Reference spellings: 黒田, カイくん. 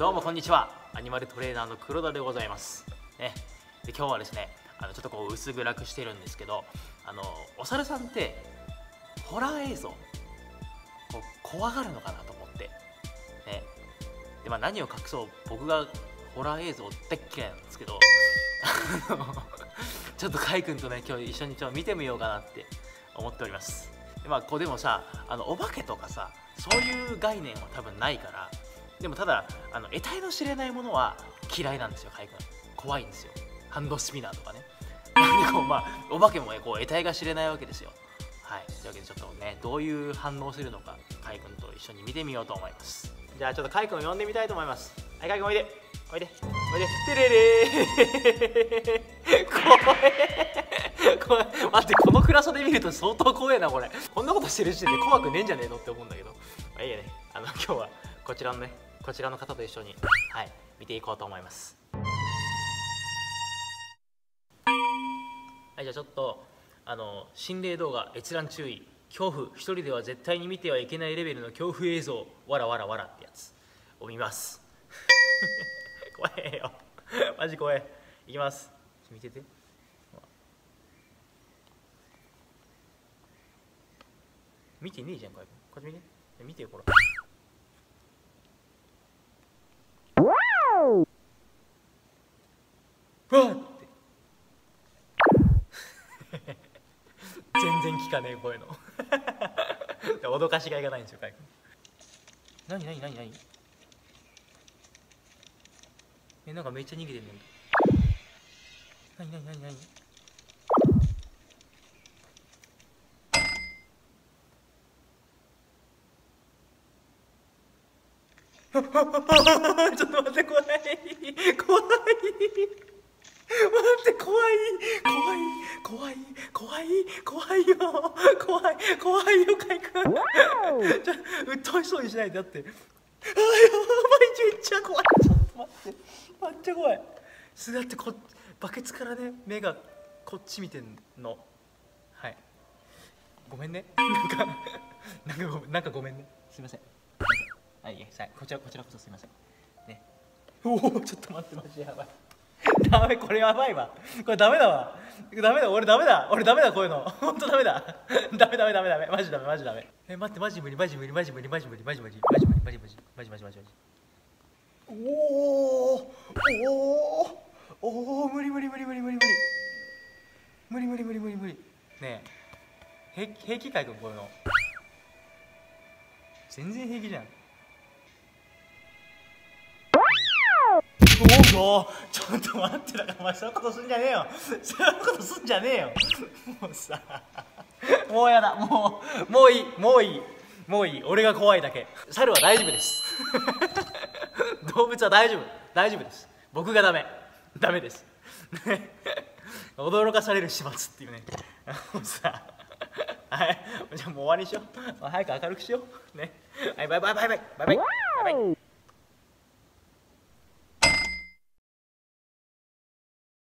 どうもこんにちは、アニマルトレーナーの黒田でございます、で今日はですねちょっとこう薄暗くしてるんですけど、お猿さんってホラー映像こう怖がるのかなと思って、で何を隠そう、僕がホラー映像大っ嫌いなんですけどちょっとカイ君とね今日一緒に見てみようかなって思っております。こうでもさお化けとかさそういう概念は多分ないから、でもただ得体の知れないものは嫌いなんですよ。カイ君怖いんですよ。ハンドスピナーとかねお化けもこう得体が知れないわけですよ。はい、というわけでちょっとねどういう反応するのかカイ君と一緒に見てみようと思います。じゃあちょっとカイ君を呼んでみたいと思います。はい、カイ君おいでおいでおいで。てれれー怖え怖い。待って、この暗さで見ると相当怖えなこれ。こんなことしてる時点で怖くねえんじゃねえのって思うんだけど、いいやね、今日はこちらのねこちらの方と一緒に、はい、見ていこうと思います。はい、じゃあちょっと心霊動画閲覧注意、恐怖、一人では絶対に見てはいけないレベルの恐怖映像、わらわらわらってやつを見ます怖えよマジ怖え。いきます、見てて。見てねえじゃん、こっち見て。見てよ、ほら。うわっって全然聞かねえ、声の脅かしがいがないんですよ、カイ君。なになになになに、なんかめっちゃ逃げてるんだけど。なになになになに、ちょっと待って、怖い怖い待って、怖い怖いよ怖いよ、カイ君ちょっとうっといそうにしないで。だってああやばい、めっちゃ怖い。ちょっと待って、めっちゃ怖い。だってバケツからね目がこっち見てんの。はい、ごめんね、なんかごめんね、すいません。はい、こちらこそすみませんね。おお、ちょっと待って、マジやばいダメ、これやばいわ、これダメだわ、ダメだ、俺ダメだ、こういうのほんとダメだダメ、マジダメ。待って、マジ無理。おお無理ねえ、平気かいくん、こういうの全然平気じゃん。ちょっと待って、だからお前そういうことすんじゃねえよもうさ、もうやだ、もういい、俺が怖いだけ。猿は大丈夫です動物は大丈夫です。僕がダメです驚かされる始末っていうねもうさ、はい、じゃあもう終わりにしよう、早く明るくしようね。はい、バイバイ。